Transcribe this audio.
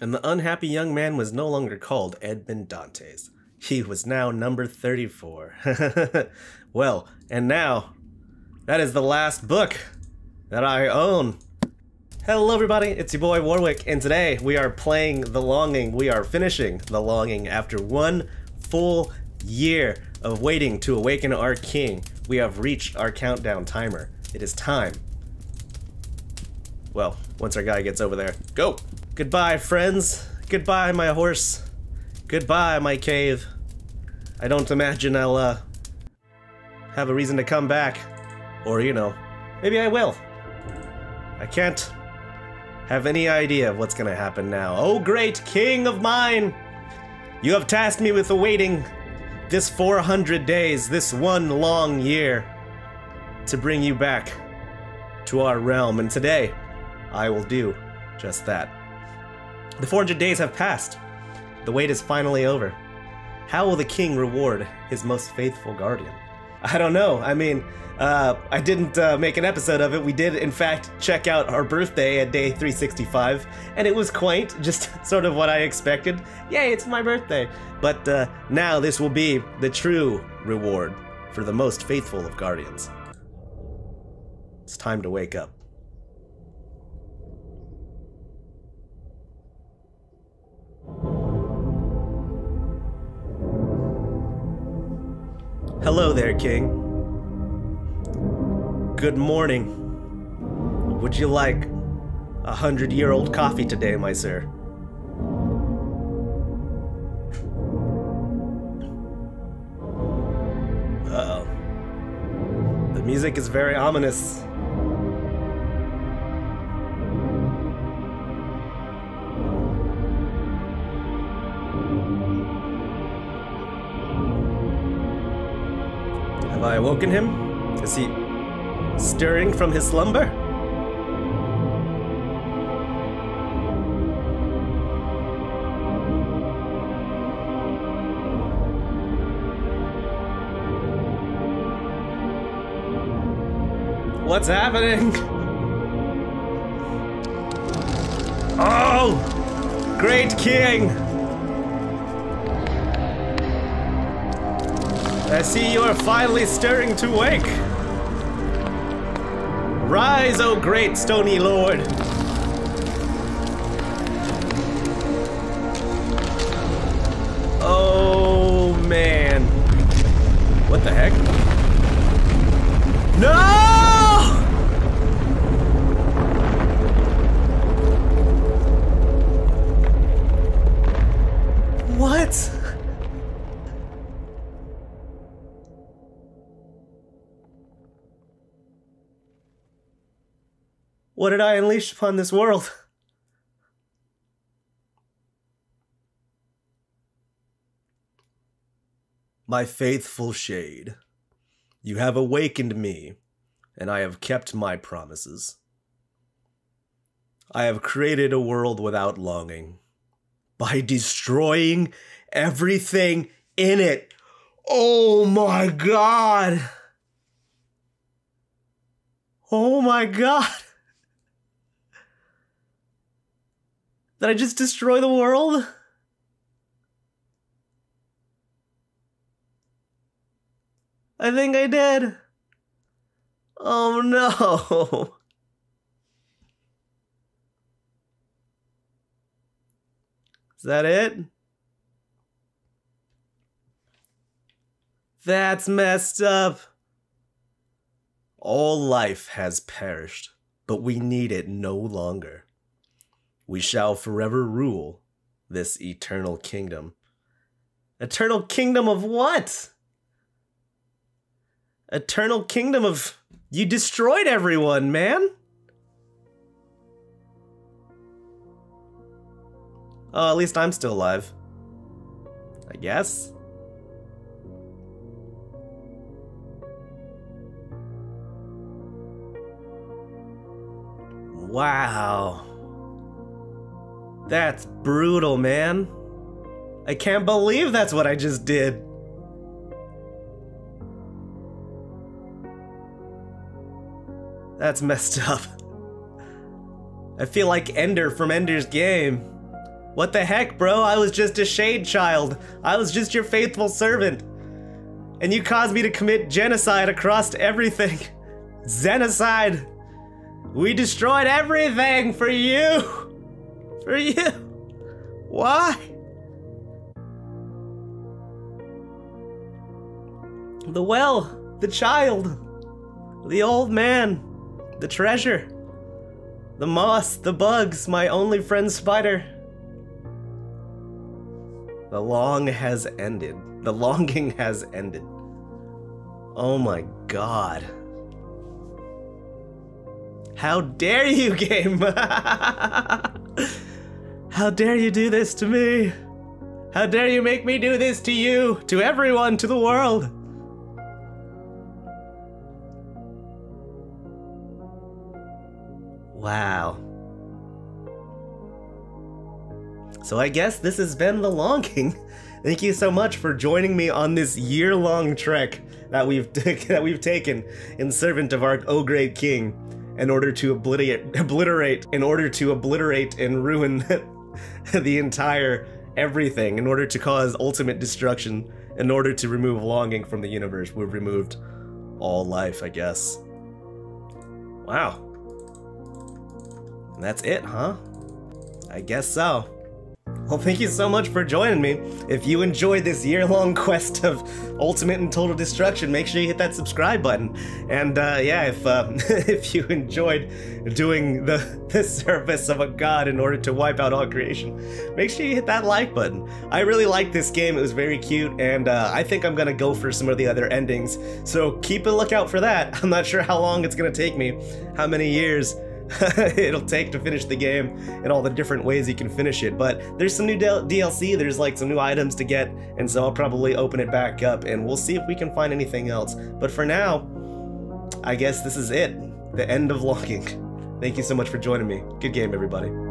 and the unhappy young man was no longer called Edmond Dantes. He was now number 34. Well, and now, that is the last book that I own. Hello everybody, it's your boy Warwick, and today we are playing The Longing. We are finishing The Longing after one full year of waiting to awaken our king. We have reached our countdown timer. It is time. Well, once our guy gets over there, go! Goodbye, friends. Goodbye, my horse. Goodbye, my cave. I don't imagine I'll, have a reason to come back. Or, you know, maybe I will. I can't have any idea of what's gonna happen now. Oh, great king of mine! You have tasked me with awaiting this 400 days, this one long year, to bring you back to our realm. And today, I will do just that. The 400 days have passed. The wait is finally over. How will the king reward his most faithful guardian? I don't know. I mean, I didn't make an episode of it. We did, in fact, check out our birthday at day 365, and it was quaint, just sort of what I expected. Yay, it's my birthday! But now this will be the true reward for the most faithful of guardians. It's time to wake up. Hello there, King. Good morning. Would you like 100-year-old coffee today, my sir? Uh-oh. The music is very ominous. Have I awoken him? Is he stirring from his slumber? What's happening? Oh! Great king! I see you are finally stirring to wake! Rise, O great stony lord! Oh, man. What the heck? No! What? What did I unleash upon this world? My faithful Shade, you have awakened me, and I have kept my promises. I have created a world without longing by destroying everything in it. Oh my God! Oh my God! Did I just destroy the world? I think I did. Oh no. Is that it? That's messed up. All life has perished, but we need it no longer. We shall forever rule this eternal kingdom. Eternal kingdom of what? Eternal kingdom of... You destroyed everyone, man! Oh, at least I'm still alive. I guess. Wow. That's brutal, man. I can't believe that's what I just did. That's messed up. I feel like Ender from Ender's Game. What the heck, bro? I was just a Shade child. I was just your faithful servant. And you caused me to commit genocide across everything. Genocide. We destroyed everything for you. For you. Why? The well, the child, the old man, the treasure, the moss, the bugs, my only friend spider. The long has ended. The longing has ended. Oh my god. How dare you, game! How dare you do this to me? How dare you make me do this to you, to everyone, to the world? Wow. So I guess this has been The Longing. Thank you so much for joining me on this year-long trek that we've taken in servant of our O-Great King in order to obliterate and ruin the entire everything, in order to cause ultimate destruction, in order to remove longing from the universe. We've removed all life, I guess. Wow. And that's it, huh? I guess so. Well, thank you so much for joining me. If you enjoyed this year-long quest of ultimate and total destruction, make sure you hit that subscribe button. And yeah, if you enjoyed doing the service of a god in order to wipe out all creation, make sure you hit that like button. I really liked this game. It was very cute, and I think I'm gonna go for some of the other endings. So keep a lookout for that. I'm not sure how long it's gonna take me, how many years it'll take to finish the game and all the different ways you can finish it, but there's some new DLC, there's like some new items to get, and so I'll probably open it back up and we'll see if we can find anything else. But for now, I guess this is it. The end of Longing. Thank you so much for joining me. Good game, everybody.